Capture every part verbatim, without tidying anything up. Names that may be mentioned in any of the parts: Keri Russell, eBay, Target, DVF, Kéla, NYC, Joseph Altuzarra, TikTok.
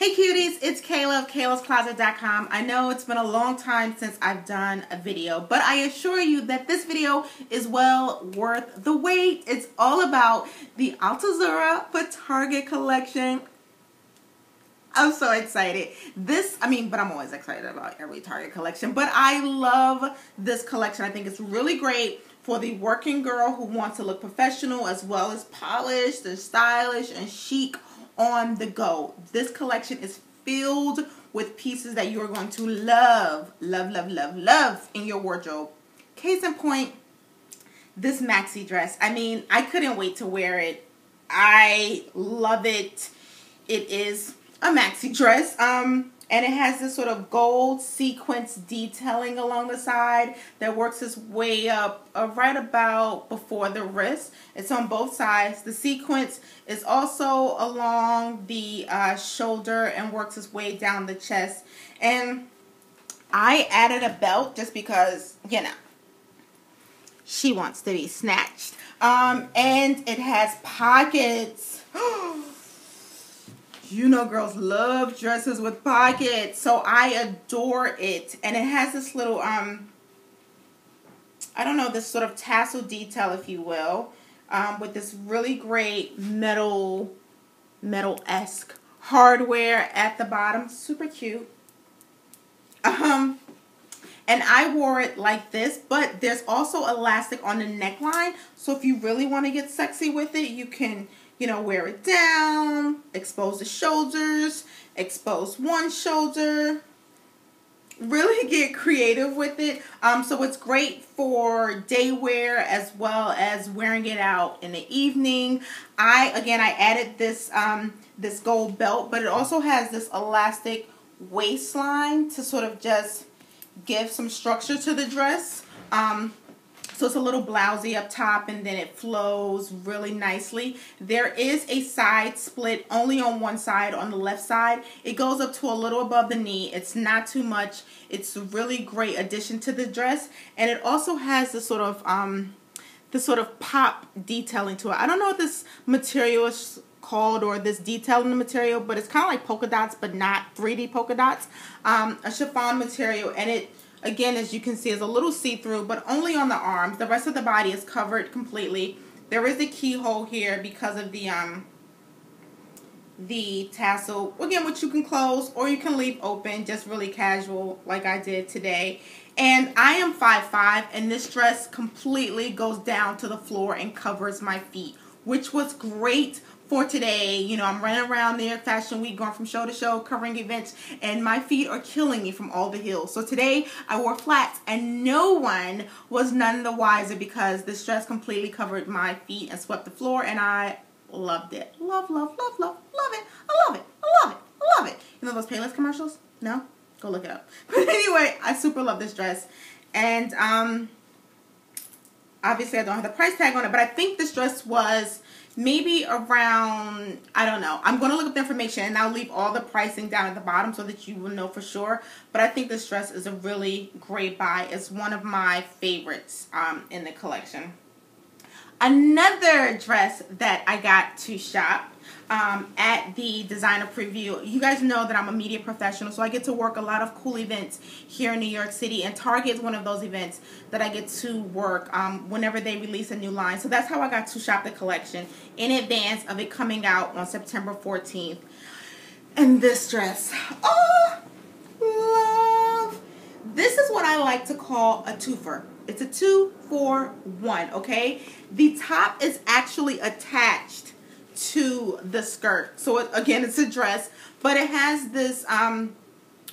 Hey cuties, it's Kéla of Kéla's Closet dot com. I know it's been a long time since I've done a video, but I assure you that this video is well worth the wait. It's all about the Altuzarra for Target collection. I'm so excited. This, I mean, but I'm always excited about every Target collection, but I love this collection. I think it's really great for the working girl who wants to look professional as well as polished and stylish and chic on the go. This collection is filled with pieces that you are going to love, love, love, love, love in your wardrobe. Case in point, this maxi dress. I mean, I couldn't wait to wear it. I love it. It is a maxi dress, um, and it has this sort of gold sequence detailing along the side that works its way up uh, right about before the wrist. It's on both sides. The sequence is also along the uh, shoulder and works its way down the chest. And I added a belt just because, you know, she wants to be snatched. Um, and it has pockets. You know girls love dresses with pockets, so I adore it. And it has this little, um, I don't know, this sort of tassel detail, if you will, um, with this really great metal, metal-esque hardware at the bottom. Super cute. Um, and I wore it like this, but there's also elastic on the neckline, so if you really want to get sexy with it, you can, you know, wear it down, expose the shoulders, expose one shoulder, really get creative with it. Um, so it's great for day wear as well as wearing it out in the evening. I, again, I added this, um, this gold belt, but it also has this elastic waistline to sort of just give some structure to the dress. Um, So it's a little blousy up top and then it flows really nicely. There is a side split only on one side, on the left side. It goes up to a little above the knee. It's not too much. It's a really great addition to the dress. And it also has this sort of, um, this sort of pop detailing to it. I don't know what this material is called or this detail in the material, but it's kind of like polka dots, but not three D polka dots. Um, a chiffon material, and it, again, as you can see, is a little see-through, but only on the arms. The rest of the body is covered completely. There is a keyhole here because of the um the tassel, again, which you can close or you can leave open, just really casual like I did today. And I am five five, and this dress completely goes down to the floor and covers my feet, which was great for today. You know, I'm running around there, Fashion Week, going from show to show, covering events, and my feet are killing me from all the heels. So today, I wore flats, and no one was none the wiser because this dress completely covered my feet and swept the floor, and I loved it. Love, love, love, love, love it. I love it. I love it. I love it. You know those Payless commercials? No? Go look it up. But anyway, I super love this dress, and um, obviously, I don't have the price tag on it, but I think this dress was maybe around, I don't know. I'm going to look up the information, and I'll leave all the pricing down at the bottom so that you will know for sure. But I think this dress is a really great buy. It's one of my favorites um, in the collection. Another dress that I got to shop um, at the designer preview. You guys know that I'm a media professional, so I get to work a lot of cool events here in New York City, and Target is one of those events that I get to work um, whenever they release a new line. So that's how I got to shop the collection in advance of it coming out on September fourteenth. And this dress, oh, love. This is what I like to call a twofer. It's a two, four, one, okay? The top is actually attached to the skirt. So, it, again, it's a dress, but it has this um,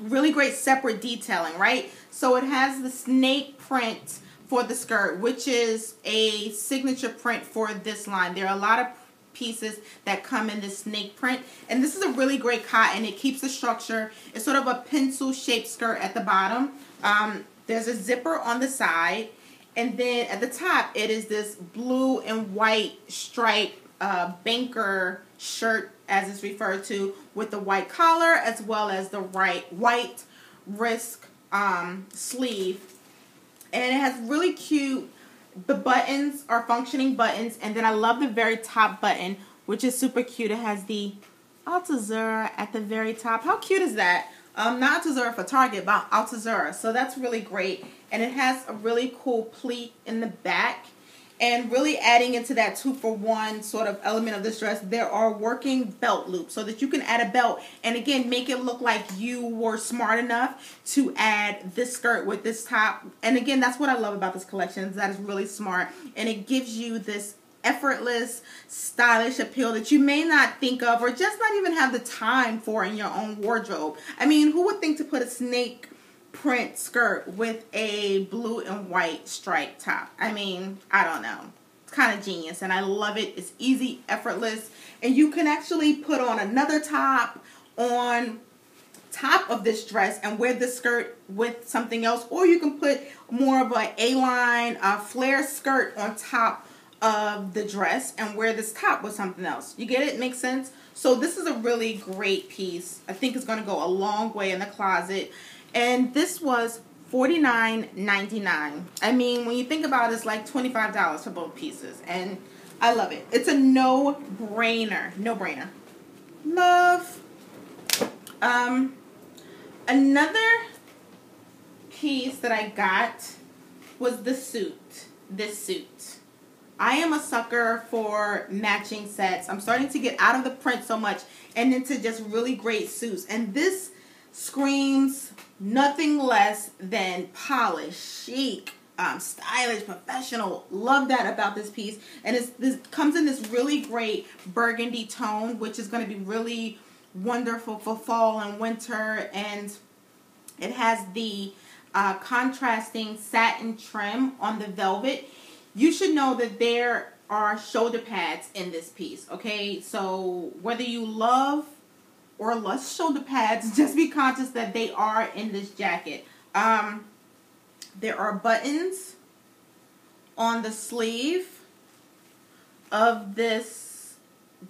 really great separate detailing, right? So it has the snake print for the skirt, which is a signature print for this line. There are a lot of pieces that come in this snake print, and this is a really great cotton. It keeps the structure. It's sort of a pencil-shaped skirt at the bottom. Um, There's a zipper on the side, and then at the top, it is this blue and white striped uh, banker shirt, as it's referred to, with the white collar as well as the right white wrist um, sleeve. And it has really cute, the buttons are functioning buttons, and then I love the very top button, which is super cute. It has the Altuzarra at the very top. How cute is that? Um, not Altuzarra for Target, but Altuzarra. So that's really great. And it has a really cool pleat in the back. And really adding into that two-for-one sort of element of this dress, there are working belt loops so that you can add a belt. And again, make it look like you were smart enough to add this skirt with this top. And again, that's what I love about this collection, is that it's really smart. And it gives you this effortless, stylish appeal that you may not think of or just not even have the time for in your own wardrobe. I mean, who would think to put a snake print skirt with a blue and white striped top? I mean, I don't know. It's kind of genius, and I love it. It's easy, effortless, and you can actually put on another top on top of this dress and wear the skirt with something else, or you can put more of an A-line, a flare skirt on top of the dress and wear this top with something else. You get it? Makes sense? So this is a really great piece. I think it's going to go a long way in the closet. And this was forty-nine ninety-nine. I mean, when you think about it, it's like twenty-five dollars for both pieces. And I love it. It's a no-brainer. No-brainer. Love. Um, another piece that I got was the suit. This suit. I am a sucker for matching sets. I'm starting to get out of the print so much and into just really great suits. And this screams nothing less than polished, chic, um, stylish, professional. Love that about this piece. And it's, this comes in this really great burgundy tone, which is going to be really wonderful for fall and winter. And it has the uh, contrasting satin trim on the velvet. You should know that there are shoulder pads in this piece, okay? So whether you love or lust shoulder pads, just be conscious that they are in this jacket. Um, there are buttons on the sleeve of this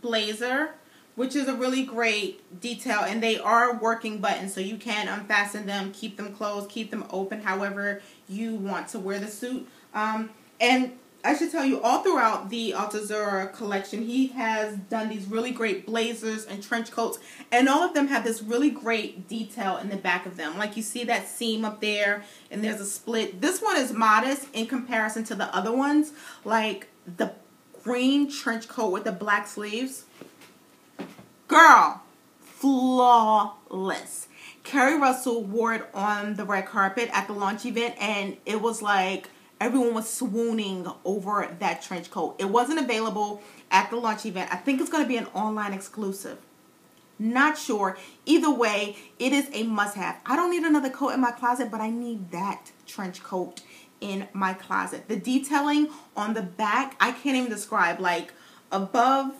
blazer, which is a really great detail, and they are working buttons, so you can unfasten them, keep them closed, keep them open, however you want to wear the suit. Um, And I should tell you, all throughout the Altuzarra collection, he has done these really great blazers and trench coats. And all of them have this really great detail in the back of them. Like you see that seam up there, and there's a split. This one is modest in comparison to the other ones. Like the green trench coat with the black sleeves. Girl, flawless. Keri Russell wore it on the red carpet at the launch event, and it was like, everyone was swooning over that trench coat. It wasn't available at the launch event. I think it's going to be an online exclusive. Not sure. Either way, it is a must-have. I don't need another coat in my closet, but I need that trench coat in my closet. The detailing on the back, I can't even describe. Like above,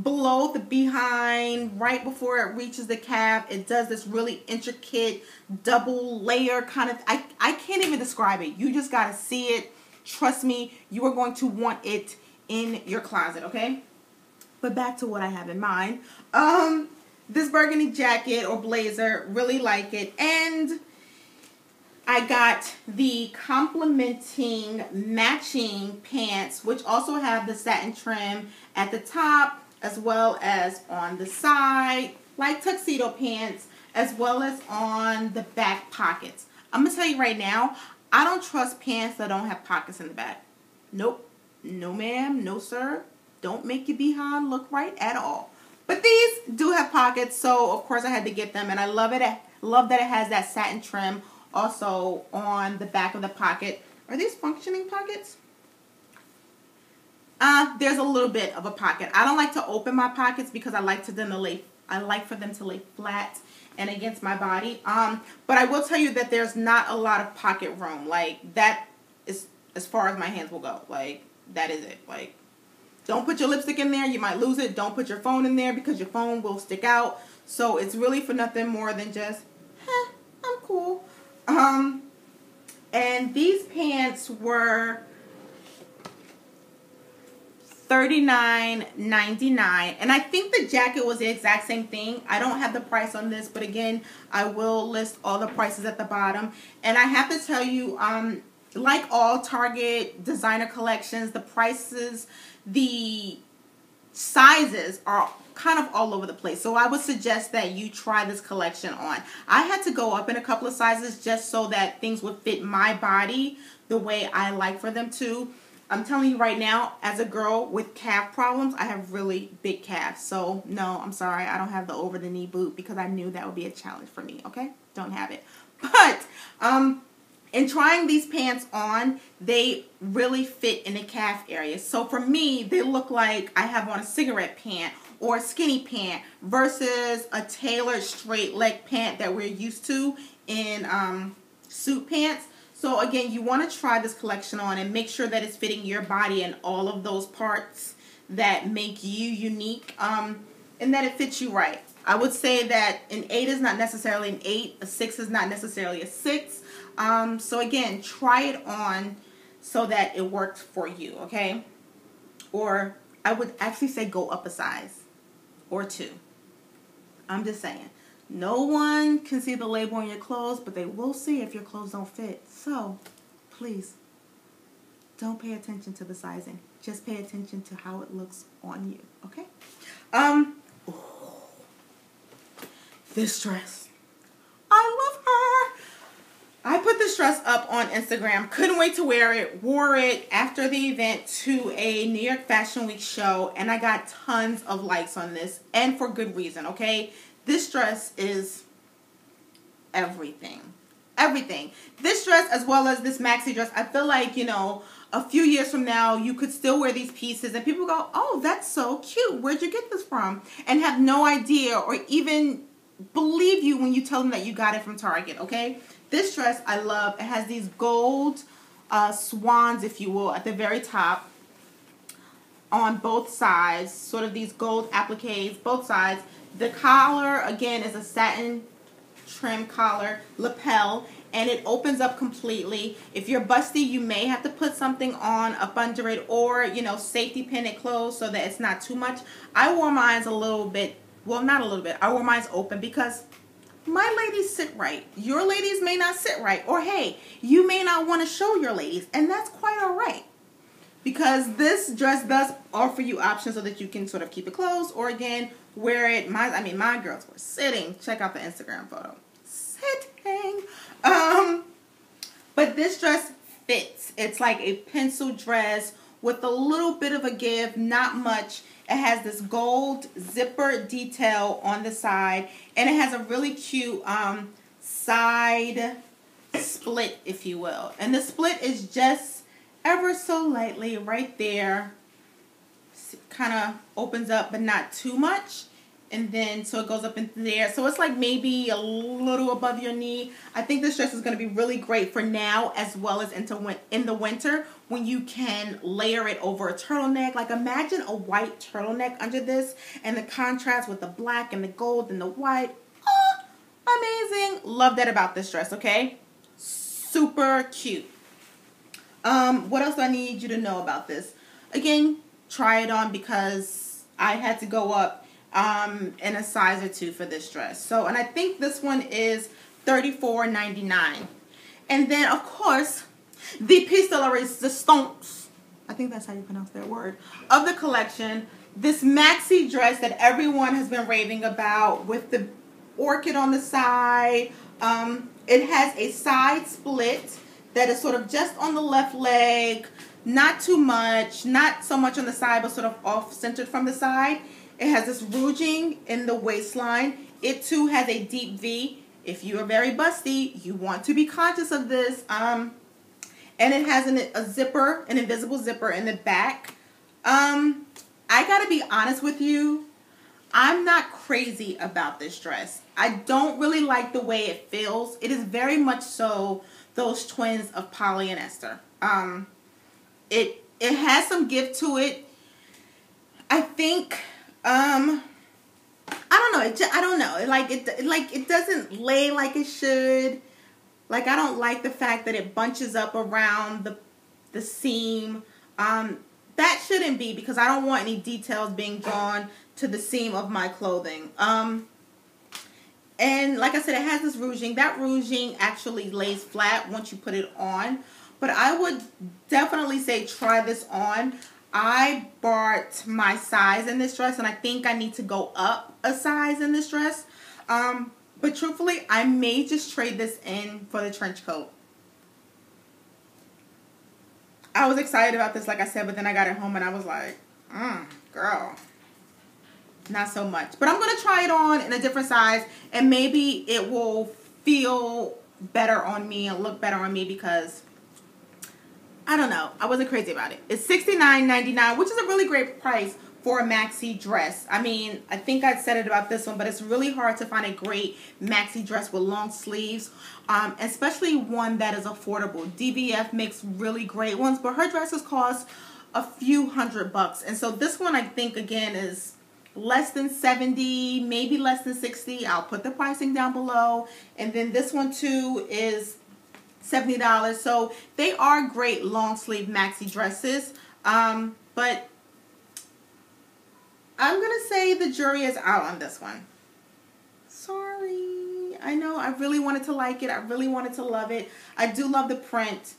below the behind, right before it reaches the calf, it does this really intricate double layer kind of, I, I can't even describe it. You just gotta see it. Trust me, you are going to want it in your closet, okay? But back to what I have in mind. Um, this burgundy jacket or blazer, really like it. And I got the complementing matching pants, which also have the satin trim at the top, as well as on the side, like tuxedo pants, as well as on the back pockets. I'm going to tell you right now, I don't trust pants that don't have pockets in the back. Nope. No ma'am, no sir. Don't make your behind look right at all. But these do have pockets, so of course I had to get them, and I love it. I love that it has that satin trim also on the back of the pocket. Are these functioning pockets? Uh, there's a little bit of a pocket. I don't like to open my pockets because I like to them to lay, I like for them to lay flat and against my body. Um, but I will tell you that there's not a lot of pocket room. Like that is as far as my hands will go. Like that is it. Like don't put your lipstick in there. You might lose it. Don't put your phone in there because your phone will stick out. So it's really for nothing more than just, eh, I'm cool. Um, and these pants were thirty-nine ninety-nine, and I think the jacket was the exact same thing. I don't have the price on this, but again, I will list all the prices at the bottom. And I have to tell you, um, like all Target designer collections, the prices, the sizes are kind of all over the place. So I would suggest that you try this collection on. I had to go up in a couple of sizes just so that things would fit my body the way I like for them to. I'm telling you right now, as a girl with calf problems, I have really big calves. So no, I'm sorry, I don't have the over the knee boot because I knew that would be a challenge for me, okay? Don't have it. But um, in trying these pants on, they really fit in the calf area. So for me, they look like I have on a cigarette pant or a skinny pant versus a tailored straight leg pant that we're used to in um, suit pants. So again, you want to try this collection on and make sure that it's fitting your body and all of those parts that make you unique, um, and that it fits you right. I would say that an eight is not necessarily an eight, a six is not necessarily a six. Um, so again, try it on so that it works for you, okay? Or I would actually say go up a size or two. I'm just saying. No one can see the label on your clothes, but they will see if your clothes don't fit. So, please, don't pay attention to the sizing. Just pay attention to how it looks on you, okay? Um, ooh, this dress. I love her. I put this dress up on Instagram. Couldn't wait to wear it. Wore it after the event to a New York Fashion Week show, and I got tons of likes on this, and for good reason, okay? This dress is everything, everything. This dress as well as this maxi dress, I feel like, you know, a few years from now, you could still wear these pieces and people go, oh, that's so cute. Where'd you get this from? And have no idea or even believe you when you tell them that you got it from Target, okay? This dress I love. It has these gold uh, swans, if you will, at the very top on both sides, sort of these gold appliques, both sides. The collar, again, is a satin trim collar, lapel, and it opens up completely. If you're busty, you may have to put something on up under it or, you know, safety pin it closed so that it's not too much. I wore mine a little bit, well, not a little bit. I wore mine open because my ladies sit right. Your ladies may not sit right. Or, hey, you may not want to show your ladies, and that's quite all right. Because this dress does offer you options so that you can sort of keep it closed or, again, wear it. My, I mean, my girls were sitting. Check out the Instagram photo. Sitting. Um, but this dress fits. It's like a pencil dress with a little bit of a give, not much. It has this gold zipper detail on the side, and it has a really cute um, side split, if you will. And the split is just ever so lightly right there, kind of opens up but not too much, and then so it goes up into there, so it's like maybe a little above your knee. I think this dress is going to be really great for now as well as into win in the winter when you can layer it over a turtleneck. Like imagine a white turtleneck under this and the contrast with the black and the gold and the white. Oh, amazing. Love that about this dress, okay? Super cute. Um, what else do I need you to know about this? Again, try it on because I had to go up um, in a size or two for this dress. So, and I think this one is thirty-four ninety-nine. And then, of course, the piece de la resistance, I think that's how you pronounce that word, of the collection, this maxi dress that everyone has been raving about with the orchid on the side. Um, it has a side split that is sort of just on the left leg, not too much, not so much on the side, but sort of off-centered from the side. It has this ruching in the waistline. It too has a deep V. If you are very busty, you want to be conscious of this. Um, and it has an, a zipper, an invisible zipper in the back. Um, I gotta be honest with you, I'm not crazy about this dress. I don't really like the way it feels. It is very much so those twins of Polly and Esther. Um, it it has some give to it. I think um, I don't know. It just, I don't know. Like it like it doesn't lay like it should. Like I don't like the fact that it bunches up around the the seam. Um, that shouldn't be because I don't want any details being drawn to the seam of my clothing. Um, And like I said, it has this rouging. That rouging actually lays flat once you put it on. But I would definitely say try this on. I bought my size in this dress, and I think I need to go up a size in this dress. Um, but truthfully, I may just trade this in for the trench coat. I was excited about this, like I said, but then I got it home and I was like, mm, girl, not so much. But I'm going to try it on in a different size, and maybe it will feel better on me and look better on me, because I don't know, I wasn't crazy about it. It's sixty-nine ninety-nine, which is a really great price for a maxi dress. I mean, I think I said it about this one, but it's really hard to find a great maxi dress with long sleeves, um, especially one that is affordable. D V F makes really great ones, but her dresses cost a few hundred bucks. And so this one, I think, again, is less than seventy, maybe less than sixty. I'll put the pricing down below. And then this one, too, is seventy dollars. So they are great long sleeve maxi dresses, um, but I'm going to say the jury is out on this one. Sorry. I know I really wanted to like it. I really wanted to love it. I do love the print,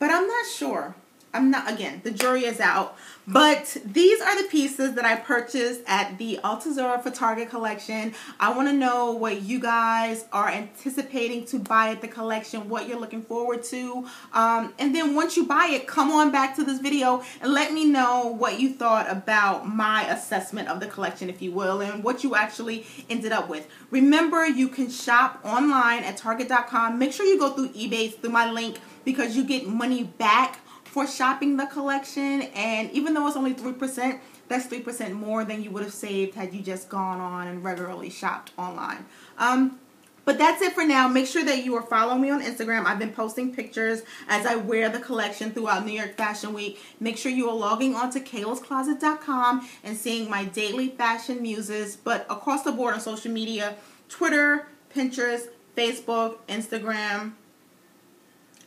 but I'm not sure. I'm not, again, the jury is out. But these are the pieces that I purchased at the Altuzarra for Target collection. I want to know what you guys are anticipating to buy at the collection, what you're looking forward to. Um, and then once you buy it, come on back to this video and let me know what you thought about my assessment of the collection, if you will, and what you actually ended up with. Remember, you can shop online at Target dot com. Make sure you go through eBay, through my link, because you get money back for shopping the collection. And even though it's only three percent, that's three percent more than you would have saved had you just gone on and regularly shopped online. Um, but that's it for now. Make sure that you are following me on Instagram. I've been posting pictures as I wear the collection throughout New York Fashion Week. Make sure you are logging on to Kela's Closet dot com and seeing my daily fashion muses. But across the board on social media, Twitter, Pinterest, Facebook, Instagram,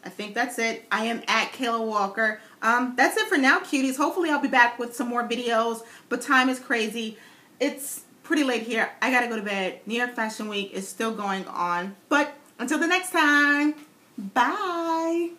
I think that's it. I am at Kéla Walker. Um, that's it for now, cuties. Hopefully I'll be back with some more videos, but time is crazy. It's pretty late here. I gotta go to bed. New York Fashion Week is still going on. But until the next time, bye.